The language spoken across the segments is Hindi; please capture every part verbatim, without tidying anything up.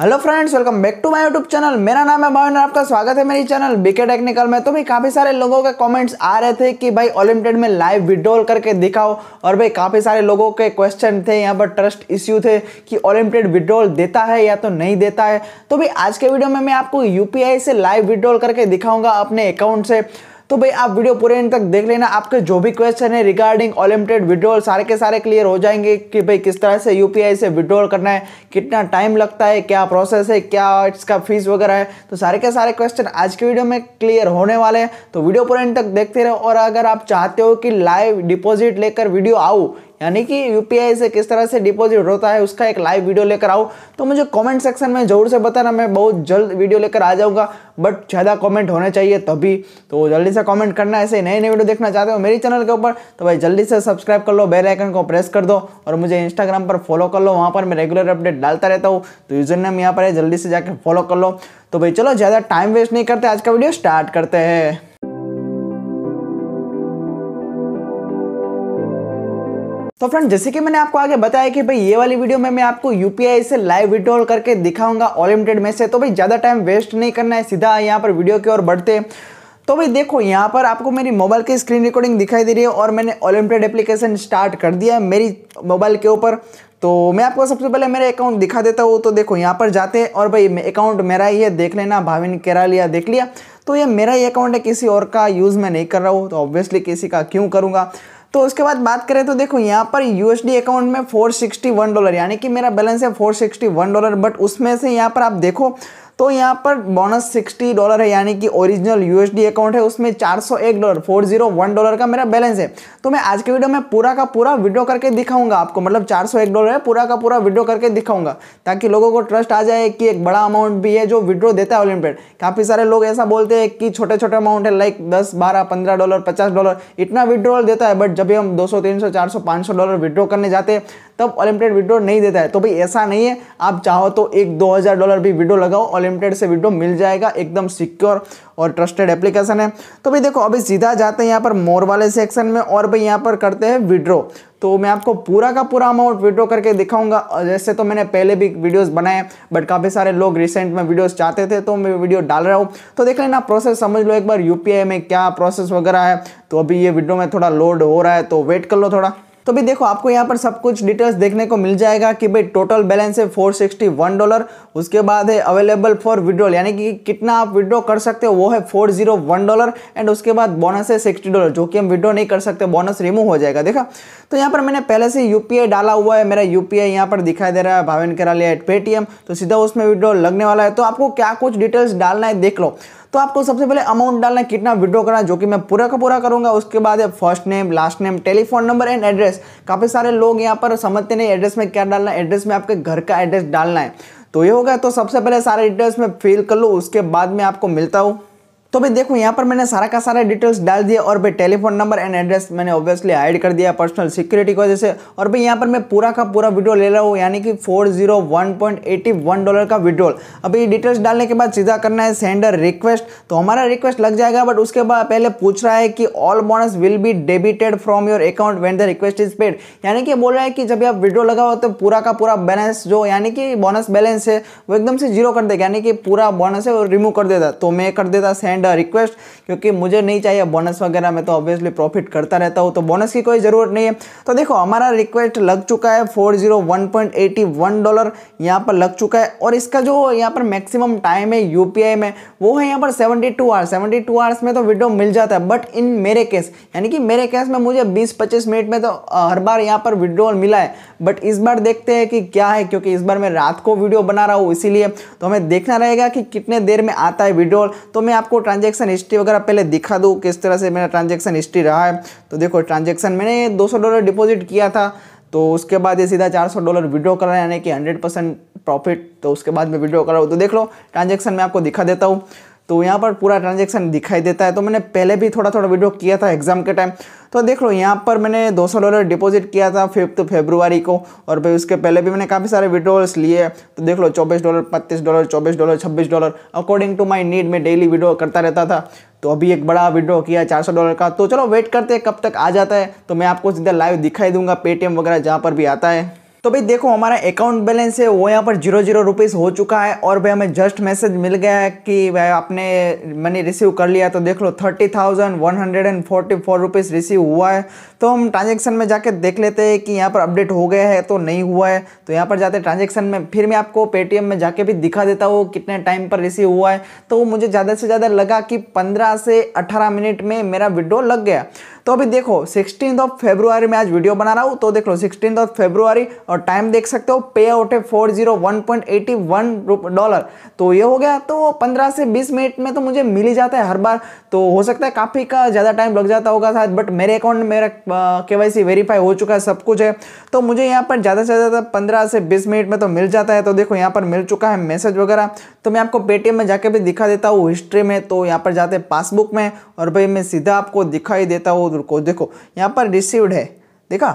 Hello friends, welcome back to my YouTube channel. मेरा नाम है भाविन और आपका स्वागत है मेरी चैनल बीके टेक्निकल में। तो भाई काफ़ी सारे लोगों के कमेंट्स आ रहे थे कि भाई ओलिम्प ट्रेड में लाइव विड्रॉल करके दिखाओ, और भाई काफ़ी सारे लोगों के क्वेश्चन थे, यहाँ पर ट्रस्ट इश्यू थे कि ओलिम्प ट्रेड विड्रॉल देता है या तो नहीं देता है। तो भाई आज के वीडियो में मैं आपको यू पी आई से लाइव विड्रॉल करके दिखाऊँगा अपने अकाउंट से। तो भाई आप वीडियो पूरे एंड तक देख लेना, आपके जो भी क्वेश्चन है रिगार्डिंग ओलिम्प ट्रेड विड्रॉल सारे के सारे क्लियर हो जाएंगे कि भाई किस तरह से यूपीआई से विड्रॉल करना है, कितना टाइम लगता है, क्या प्रोसेस है, क्या इसका फीस वगैरह है। तो सारे के सारे क्वेश्चन आज के वीडियो में क्लियर होने वाले हैं, तो वीडियो पूरे एंड तक देखते रहो। और अगर आप चाहते हो कि लाइव डिपॉजिट लेकर वीडियो आओ, यानी कि यूपीआई से किस तरह से डिपॉजिट होता है उसका एक लाइव वीडियो लेकर आओ, तो मुझे कमेंट सेक्शन में ज़रूर से बताना, मैं बहुत जल्द वीडियो लेकर आ जाऊंगा। बट ज़्यादा कमेंट होने चाहिए तभी, तो जल्दी से कमेंट करना। ऐसे नए नए वीडियो देखना चाहते हो मेरी चैनल के ऊपर तो भाई जल्दी से सब्सक्राइब कर लो, बेल आइकन को प्रेस कर दो, और मुझे इंस्टाग्राम पर फॉलो कर लो, वहाँ पर मैं रेगुलर अपडेट डालता रहता हूँ। तो यूजर नेम यहाँ पर है, जल्दी से जाकर फॉलो कर लो। तो भाई चलो ज़्यादा टाइम वेस्ट नहीं करते, आज का वीडियो स्टार्ट करते हैं। तो फ्रेंड जैसे कि मैंने आपको आगे बताया कि भाई ये वाली वीडियो में मैं आपको यूपीआई से लाइव विड्रॉल करके दिखाऊंगा ओलिम्प ट्रेड में से। तो भाई ज़्यादा टाइम वेस्ट नहीं करना है, सीधा यहाँ पर वीडियो की ओर बढ़ते हैं। तो भाई देखो यहाँ पर आपको मेरी मोबाइल की स्क्रीन रिकॉर्डिंग दिखाई दे रही है, और मैंने ओलिम्प ट्रेड एप्लीकेशन स्टार्ट कर दिया है मेरी मोबाइल के ऊपर। तो मैं आपको सबसे पहले मेरे अकाउंट दिखा देता हूँ। तो देखो यहाँ पर जाते हैं, और भाई अकाउंट मेरा ही है, देख लेना, भाविन केरालिया, देख लिया। तो ये मेरा ही अकाउंट है, किसी और का यूज़ मैं नहीं कर रहा हूँ, तो ऑब्वियसली किसी का क्यों करूँगा। तो उसके बाद बात करें तो देखो यहाँ पर यूएसडी अकाउंट में चार सौ इकसठ डॉलर, यानी कि मेरा बैलेंस है चार सौ इकसठ डॉलर। बट उसमें से यहाँ पर आप देखो तो यहाँ पर बोनस साठ डॉलर है, यानी कि ओरिजिनल यूएसडी अकाउंट है, उसमें चार सौ एक डॉलर चार सौ एक डॉलर का मेरा बैलेंस है। तो मैं आज के वीडियो में पूरा का पूरा विड्रॉ करके दिखाऊंगा आपको, मतलब चार सौ एक डॉलर है, पूरा का पूरा विड्रॉ करके दिखाऊंगा, ताकि लोगों को ट्रस्ट आ जाए कि एक बड़ा अमाउंट भी है जो विड्रॉ देता है ओलिम्प ट्रेड। काफ़ी सारे लोग ऐसा बोलते हैं कि छोटे छोटे अमाउंट है, लाइक दस बारह पंद्रह डॉलर पचास डॉलर इतना विड्रॉल देता है, बट जब भी हम दो सौ तीन सौ चार सौ पाँच सौ डॉलर विड्रॉ करने जाते हैं तब ओलिम्प ट्रेड विड्रॉ नहीं देता है। तो भाई ऐसा नहीं है, आप चाहो तो एक दो हज़ार डॉलर भी विड्रॉ लगाओ, ओलिम्प ट्रेड से विड्रॉ मिल जाएगा, एकदम सिक्योर और ट्रस्टेड एप्लीकेशन है। तो भाई देखो अभी सीधा जाते हैं यहाँ पर मोर वाले सेक्शन में, और भाई यहाँ पर करते हैं विड्रॉ। तो मैं आपको पूरा का पूरा अमाउंट विड्रॉ करके दिखाऊंगा। जैसे तो मैंने पहले भी वीडियोस बनाए, बट काफ़ी सारे लोग रिसेंट में वीडियोस चाहते थे, तो मैं वीडियो डाल रहा हूँ। तो देख लेना, प्रोसेस समझ लो एक बार यूपीआई में क्या प्रोसेस वगैरह है। तो अभी ये विड्रॉ में थोड़ा लोड हो रहा है, तो वेट कर लो थोड़ा। तो भी देखो आपको यहाँ पर सब कुछ डिटेल्स देखने को मिल जाएगा कि भाई टोटल बैलेंस है चार सौ इकसठ डॉलर, उसके बाद है अवेलेबल फॉर विड्रॉल, यानी कि कितना आप विड्रॉ कर सकते हो वो है चार सौ एक डॉलर, एंड उसके बाद बोनस है साठ डॉलर, जो कि हम विड्रॉ नहीं कर सकते, बोनस रिमूव हो जाएगा। देखा, तो यहाँ पर मैंने पहले से यू पी आई डाला हुआ है, मेरा यू पी आई यहाँ पर दिखाई दे रहा है, भाविन केरालिया एट पेटीएम। तो सीधा उसमें विड्रॉल लगने वाला है। तो आपको क्या कुछ डिटेल्स डालना है देख लो। तो आपको सबसे पहले अमाउंट डालना है, कितना विड्रॉ करना है, जो कि मैं पूरा का पूरा करूंगा। उसके बाद है first name, last name, telephone number and address. काफ़ी सारे लोग यहाँ पर समझते नहीं एड्रेस में क्या डालना है, एड्रेस में आपके घर का एड्रेस डालना है। तो ये हो गया, तो सबसे पहले सारे डिटेल्स में फिल कर लो, उसके बाद में आपको मिलता हूँ। तो भाई देखो यहाँ पर मैंने सारा का सारा डिटेल्स डाल दिया, और भाई टेलीफोन नंबर एंड एड्रेस मैंने ऑब्वियसली हाइड कर दिया पर्सनल सिक्योरिटी की वजह से। और भाई यहाँ पर मैं पूरा का पूरा विड्रॉल ले रहा हूँ, यानी कि चार सौ एक पॉइंट आठ एक डॉलर का विड्रॉल। अभी डिटेल्स डालने के बाद सीधा करना है सेंडर रिक्वेस्ट, तो हमारा रिक्वेस्ट लग जाएगा। बट उसके बाद पहले पूछ रहा है कि all bonus will be debited from your account when the request is paid, यानी कि बोल रहा है कि जब आप विड्रॉल लगाओ तो पूरा का पूरा बैलेंस जो यानी कि बोनस बैलेंस है वो एकदम से जीरो कर देगा, यानी कि पूरा बोनस है वो रिमूव कर देता। तो मैं कर देता सेंड रिक्वेस्ट, क्योंकि मुझे नहीं चाहिए बोनस वगैरह, मैं तो ऑब्वियसली प्रॉफिट करता रहता हूं, तो बोनस की कोई जरूरत नहीं है। तो देखो हमारा रिक्वेस्ट लग चुका है चार सौ एक पॉइंट आठ एक डॉलर यहां पर लग चुका है। और इसका जो यहां पर मैक्सिमम टाइम है यूपीआई में वो है यहां पर बहत्तर आवर्स। बहत्तर आवर्स में तो विड्रॉ मिल जाता है, बट इन मेरे केस यानी कि मेरे केस में मुझे बीस पच्चीस मिनट में तो हर बार यहां पर विड्रॉल मिला है। बट इस बार देखते हैं कि क्या है, क्योंकि इस बार मैं रात को वीडियो बना रहा हूँ, इसीलिए तो हमें देखना रहेगा कि कितने देर में आता है विड्रॉल। तो मैं आपको ट्रांजैक्शन हिस्ट्री वगैरह पहले दिखा दूँ किस तरह से मेरा ट्रांजैक्शन हिस्ट्री रहा है। तो देखो ट्रांजैक्शन मैंने दो सौ डॉलर डिपॉजिट किया था, तो उसके बाद ये सीधा चार सौ डॉलर विड्रॉ कर रहा है, यानी कि हंड्रेड परसेंट प्रॉफिट। तो उसके बाद मैं विड्रॉ कर रहा हूँ, तो देख लो ट्रांजैक्शन मैं आपको दिखा देता हूँ। तो यहाँ पर पूरा ट्रांजैक्शन दिखाई देता है। तो मैंने पहले भी थोड़ा थोड़ा विड्रॉ किया था एग्जाम के टाइम। तो देख लो यहाँ पर मैंने दो सौ डॉलर डिपॉजिट किया था फिफ्थ फरवरी को, और भाई उसके पहले भी मैंने काफ़ी सारे विड्रॉल्स लिए। तो देख लो चौबीस डॉलर, पैंतीस डॉलर, चौबीस डॉलर, छब्बीस dollar, according to my need मैं डेली विड्रॉ करता रहता था। तो अभी एक बड़ा विड्रॉ किया चार सौ डॉलर का। तो चलो वेट करते हैं कब तक आ जाता है, तो मैं आपको सीधा लाइव दिखाई दूंगा पेटीएम वगैरह जहाँ पर भी आता है। तो भाई देखो हमारा अकाउंट बैलेंस है वो यहाँ पर जीरो जीरो रुपीज़ हो चुका है और भाई हमें जस्ट मैसेज मिल गया है कि भाई आपने मनी रिसीव कर लिया। तो देख लो thirty thousand one hundred and forty four rupees receive हुआ है। तो हम ट्रांजेक्शन में जाके देख लेते हैं कि यहाँ पर अपडेट हो गया है तो नहीं हुआ है। तो यहाँ पर जाते ट्रांजेक्शन में, फिर मैं आपको पेटीएम में जाके भी दिखा देता हूँ कितने टाइम पर रिसीव हुआ है। तो मुझे ज़्यादा से ज़्यादा लगा कि पंद्रह से अठारह मिनट में मेरा विड्रॉ लग गया। तो अभी देखो सिक्सटीन ऑफ फेब्रुआरी में आज वीडियो बना रहा हूँ। तो देख लो सिक्सटीन ऑफ फेब्रुआरी और टाइम देख सकते हो, पे आउट है four zero one point eighty one dollar. तो ये हो गया। तो पंद्रह से बीस मिनट में तो मुझे मिल ही जाता है हर बार। तो हो सकता है काफ़ी का ज़्यादा टाइम लग जाता होगा शायद, बट मेरे अकाउंट में मेरा केवाईसी वेरीफाई हो चुका है, सब कुछ है। तो मुझे यहाँ पर ज़्यादा से ज़्यादा पंद्रह से बीस मिनट में तो मिल जाता है। तो देखो यहाँ पर मिल चुका है मैसेज वगैरह। तो मैं आपको पेटीएम में जाके भी दिखा देता हूँ हिस्ट्री में। तो यहाँ पर जाते हैं पासबुक में और भाई मैं सीधा आपको दिखाई देता हूँ। देखो यहाँ पर रिसीव्ड है, देखा?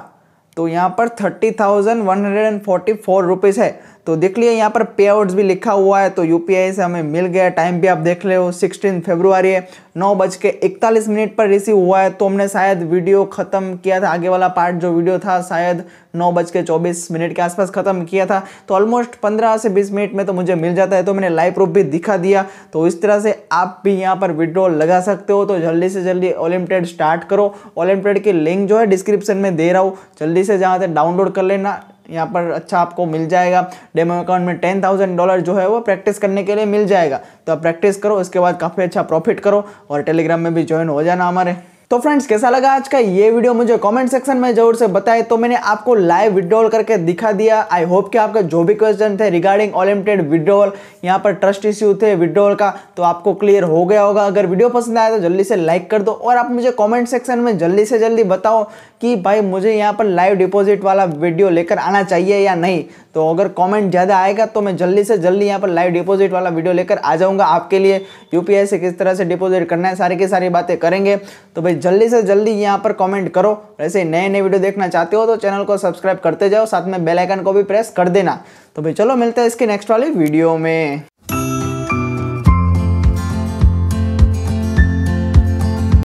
तो यहाँ पर thirty thousand one hundred and forty four rupees है। तो देख लिए यहाँ पर पे आउट्स भी लिखा हुआ है। तो यूपीआई से हमें मिल गया। टाइम भी आप देख ले हो, सिक्सटीन फरवरी है, नौ बज के इकतालीस मिनट पर रिसीव हुआ है। तो हमने शायद वीडियो ख़त्म किया था, आगे वाला पार्ट जो वीडियो था शायद नौ बज के चौबीस मिनट के आसपास ख़त्म किया था। तो ऑलमोस्ट पंद्रह से बीस मिनट में तो मुझे मिल जाता है। तो मैंने लाइव प्रूफ भी दिखा दिया। तो इस तरह से आप भी यहाँ पर विड्रॉ लगा सकते हो। तो जल्दी से जल्दी ओलिम्प ट्रेड स्टार्ट करो। ओलिम्प ट्रेड की लिंक जो है डिस्क्रिप्शन में दे रहा हूँ, जल्दी से जहाँ से डाउनलोड कर लेना। यहाँ पर अच्छा आपको मिल जाएगा। डेमो अकाउंट में टेन थाउजेंड डॉलर जो है वो प्रैक्टिस करने के लिए मिल जाएगा। तो आप प्रैक्टिस करो, इसके बाद काफ़ी अच्छा प्रॉफिट करो और टेलीग्राम में भी ज्वाइन हो जाना हमारे। तो फ्रेंड्स कैसा लगा आज का ये वीडियो मुझे कमेंट सेक्शन में जरूर से बताएं। तो मैंने आपको लाइव विड्रॉल करके दिखा दिया। आई होप कि आपके जो भी क्वेश्चन थे रिगार्डिंग ओलिम्प ट्रेड विड्रॉल, यहाँ पर ट्रस्ट इश्यू थे विड्रॉल का, तो आपको क्लियर हो गया होगा। अगर वीडियो पसंद आया तो जल्दी से लाइक कर दो और आप मुझे कॉमेंट सेक्शन में जल्दी से जल्दी बताओ कि भाई मुझे यहाँ पर लाइव डिपॉजिट वाला वीडियो लेकर आना चाहिए या नहीं। तो अगर कमेंट ज़्यादा आएगा तो मैं जल्दी से जल्दी यहाँ पर लाइव डिपॉजिट वाला वीडियो लेकर आ जाऊँगा आपके लिए। यूपीआई से किस तरह से डिपॉजिट करना है सारी की सारी बातें करेंगे। तो भाई जल्दी से जल्दी यहाँ पर कमेंट करो। ऐसे नए नए वीडियो देखना चाहते हो तो चैनल को सब्सक्राइब करते जाओ, साथ में बेल आइकन को भी प्रेस कर देना। तो भाई चलो मिलते हैं इसके नेक्स्ट वाली वीडियो में।